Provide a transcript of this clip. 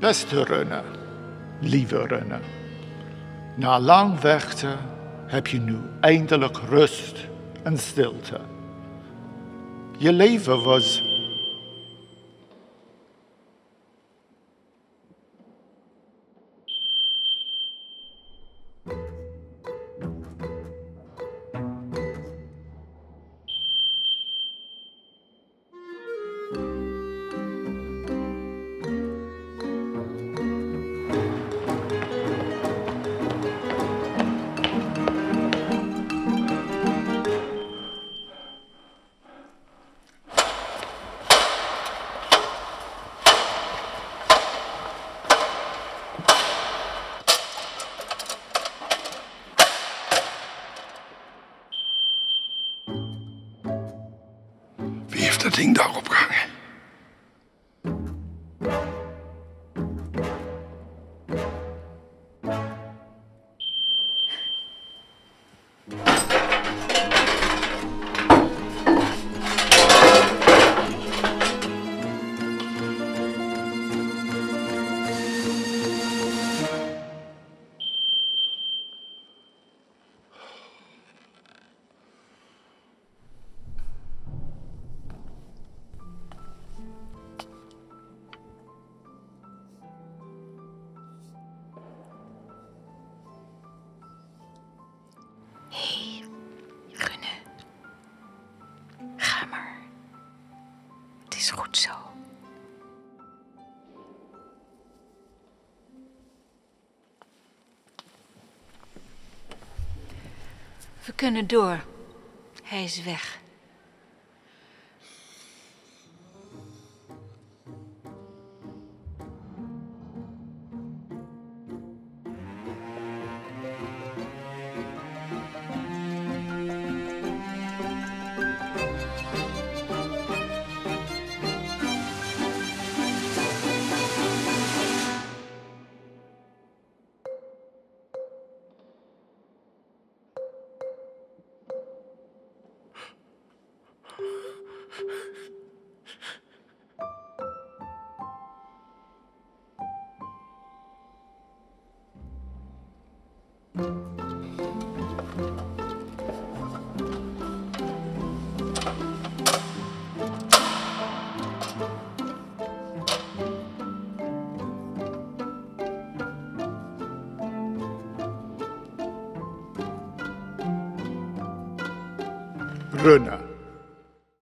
Beste Rune, lieve Rune, na lang wachten heb je nu eindelijk rust en stilte. Je leven was... Dat ding daar opgehangen. Is goed zo. We kunnen door. Hij is weg. Rune,